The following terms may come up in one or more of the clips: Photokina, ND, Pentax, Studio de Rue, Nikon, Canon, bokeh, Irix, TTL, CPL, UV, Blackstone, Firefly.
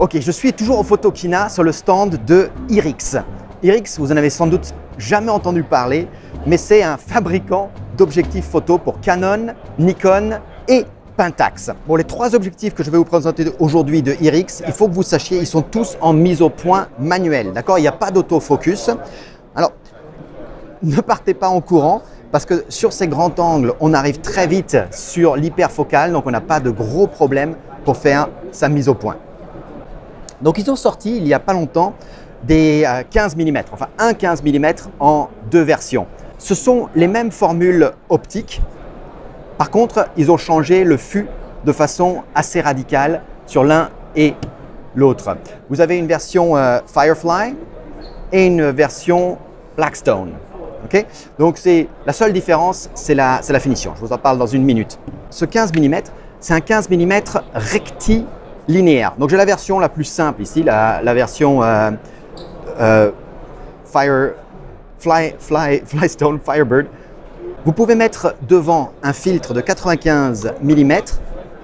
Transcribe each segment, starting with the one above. Ok, je suis toujours au Photokina sur le stand de Irix. Irix, vous en avez sans doute jamais entendu parler, mais c'est un fabricant d'objectifs photo pour Canon, Nikon et Pentax. Bon, les trois objectifs que je vais vous présenter aujourd'hui de Irix, il faut que vous sachiez, ils sont tous en mise au point manuelle, d'accord? Il n'y a pas d'autofocus. Alors, ne partez pas en courant, parce que sur ces grands angles, on arrive très vite sur l'hyperfocale, donc on n'a pas de gros problèmes pour faire sa mise au point. Donc ils ont sorti il n'y a pas longtemps des 15 mm, enfin un 15 mm en deux versions. Ce sont les mêmes formules optiques. Par contre, ils ont changé le fût de façon assez radicale sur l'un et l'autre. Vous avez une version Firefly et une version Blackstone. Okay? Donc la seule différence, c'est la finition. Je vous en parle dans une minute. Ce 15 mm, c'est un 15 mm rectilinéaire. Donc j'ai la version la plus simple ici, la version Flystone Firebird. Vous pouvez mettre devant un filtre de 95 mm.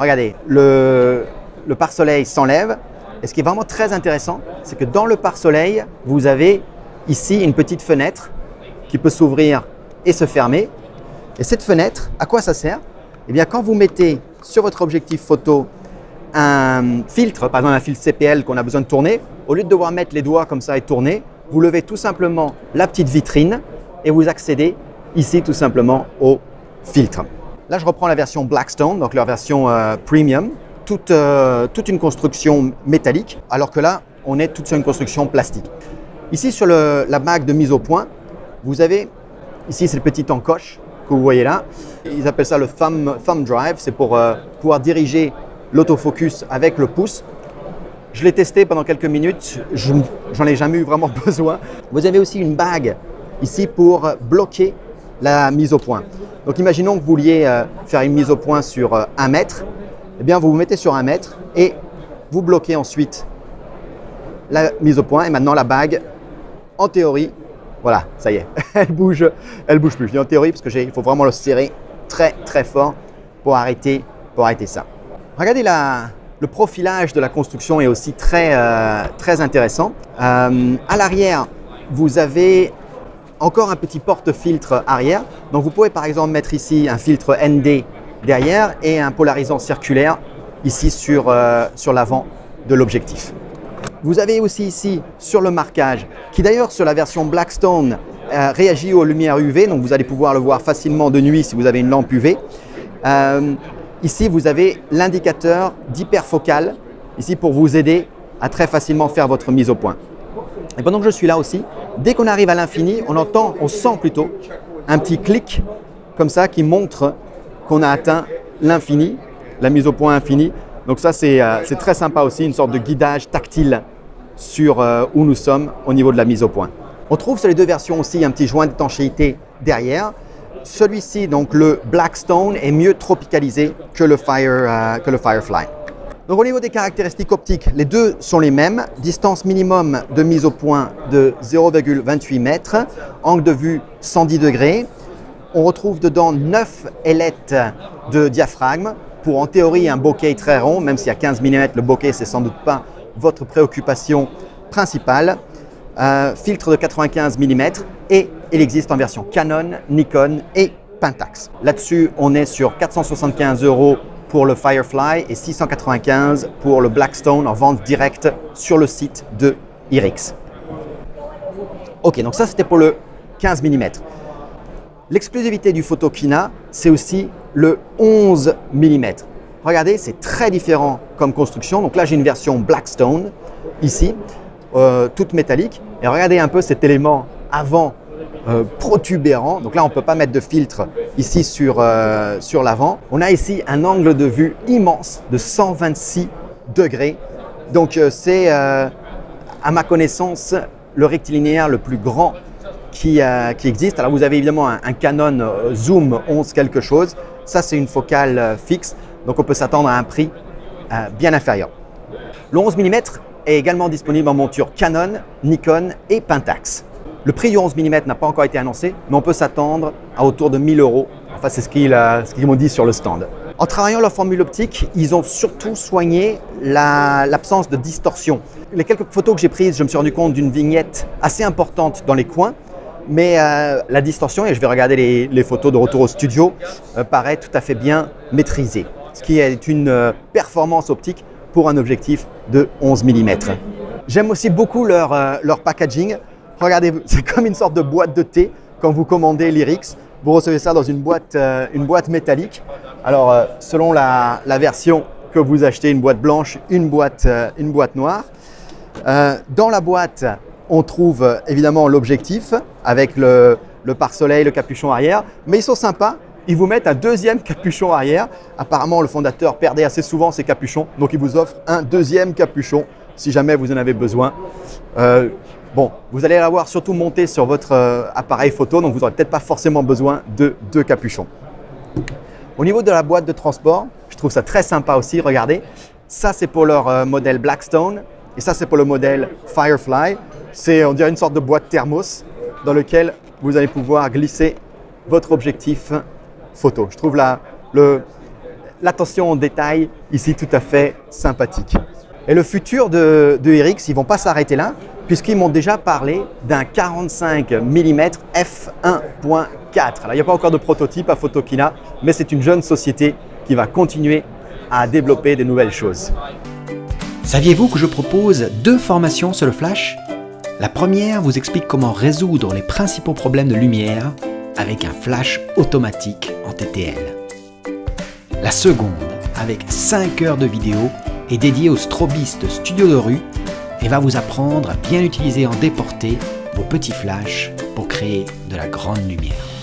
Regardez, le pare-soleil s'enlève. Et ce qui est vraiment très intéressant, c'est que dans le pare-soleil, vous avez ici une petite fenêtre qui peut s'ouvrir et se fermer. Et cette fenêtre, à quoi ça sert? Eh bien, quand vous mettez sur votre objectif photo un filtre, par exemple un filtre CPL qu'on a besoin de tourner, au lieu de devoir mettre les doigts comme ça et tourner, vous levez tout simplement la petite vitrine et vous accédez ici tout simplement au filtre. Là, je reprends la version Blackstone, donc leur version premium, toute une construction métallique, alors que là, on est toute sur une construction plastique. Ici, sur la marque de mise au point, vous avez ici cette petite encoche que vous voyez là. Ils appellent ça le thumb drive, c'est pour pouvoir diriger l'autofocus avec le pouce. Je l'ai testé pendant quelques minutes, j'en ai jamais eu vraiment besoin. Vous avez aussi une bague ici pour bloquer la mise au point. Donc imaginons que vous vouliez faire une mise au point sur 1 mètre. Eh bien, vous vous mettez sur 1 mètre et vous bloquez ensuite la mise au point. Et maintenant la bague, en théorie, voilà, ça y est, elle bouge plus. Je dis en théorie parce que il faut vraiment le serrer très très fort pour arrêter ça. Regardez le profilage de la construction est aussi très intéressant. À l'arrière, vous avez encore un petit porte-filtre arrière. Donc vous pouvez par exemple mettre ici un filtre ND derrière et un polarisant circulaire ici sur l'avant de l'objectif. Vous avez aussi ici sur le marquage, qui d'ailleurs sur la version Blackstone réagit aux lumières UV, donc vous allez pouvoir le voir facilement de nuit si vous avez une lampe UV. Ici, vous avez l'indicateur d'hyperfocale, ici pour vous aider à très facilement faire votre mise au point. Et pendant que je suis là aussi, dès qu'on arrive à l'infini, on sent plutôt un petit clic comme ça qui montre qu'on a atteint l'infini, la mise au point infinie. Donc ça, c'est très sympa aussi, une sorte de guidage tactile sur où nous sommes au niveau de la mise au point. On trouve sur les deux versions aussi un petit joint d'étanchéité derrière. Celui-ci, donc le Blackstone, est mieux tropicalisé que le Firefly. Donc au niveau des caractéristiques optiques, les deux sont les mêmes. Distance minimum de mise au point de 0,28 mètres, angle de vue 110 degrés. On retrouve dedans 9 ailettes de diaphragme pour en théorie un bokeh très rond, même s'il y a 15 mm, le bokeh c'est sans doute pas votre préoccupation principale. Filtre de 95 mm et il existe en version Canon, Nikon et Pentax. Là-dessus, on est sur 475 € pour le Firefly et 695 € pour le Blackstone en vente directe sur le site de Irix. Ok, donc ça, c'était pour le 15 mm. L'exclusivité du Photokina, c'est aussi le 11 mm. Regardez, c'est très différent comme construction. Donc là, j'ai une version Blackstone ici. Toute métallique, et regardez un peu cet élément avant protubérant. Donc là, on ne peut pas mettre de filtre ici sur l'avant. On a ici un angle de vue immense de 126 degrés. Donc c'est, à ma connaissance, le rectilinéaire le plus grand qui existe. Alors vous avez évidemment un Canon Zoom 11 quelque chose. Ça, c'est une focale fixe, donc on peut s'attendre à un prix bien inférieur. Le 11 mm, est également disponible en monture Canon, Nikon et Pentax. Le prix du 11 mm n'a pas encore été annoncé, mais on peut s'attendre à autour de 1000 €. Enfin, c'est ce qu'ils m'ont dit sur le stand. En travaillant leur formule optique, ils ont surtout soigné l'absence de distorsion. Les quelques photos que j'ai prises, je me suis rendu compte d'une vignette assez importante dans les coins, mais la distorsion, et je vais regarder les photos de retour au studio, paraît tout à fait bien maîtrisée, ce qui est une performance optique pour un objectif de 11 mm. J'aime aussi beaucoup leur packaging. Regardez, c'est comme une sorte de boîte de thé. Quand vous commandez l'Irix, vous recevez ça dans une boîte métallique. Alors, selon la version que vous achetez, une boîte blanche, une boîte noire. Dans la boîte, on trouve évidemment l'objectif avec le pare-soleil, le capuchon arrière. Mais ils sont sympas, ils vous mettent un deuxième capuchon arrière. Apparemment, le fondateur perdait assez souvent ses capuchons, donc il vous offre un deuxième capuchon si jamais vous en avez besoin. Bon, vous allez l'avoir surtout monté sur votre appareil photo, donc vous n'aurez peut-être pas forcément besoin de deux capuchons. Au niveau de la boîte de transport, je trouve ça très sympa aussi, regardez. Ça, c'est pour leur modèle Blackstone et ça, c'est pour le modèle Firefly. C'est, on dirait, une sorte de boîte thermos dans laquelle vous allez pouvoir glisser votre objectif photo. Je trouve l'attention au détail ici tout à fait sympathique. Et le futur de Irix, ils ne vont pas s'arrêter là, puisqu'ils m'ont déjà parlé d'un 45 mm f1.4. Alors, il n'y a pas encore de prototype à Photokina, mais c'est une jeune société qui va continuer à développer des nouvelles choses. Saviez-vous que je propose deux formations sur le flash? La première vous explique comment résoudre les principaux problèmes de lumière avec un flash automatique en TTL. La seconde, avec 5 heures de vidéo, est dédiée aux strobistes studio de rue et va vous apprendre à bien utiliser en déporté vos petits flashs pour créer de la grande lumière.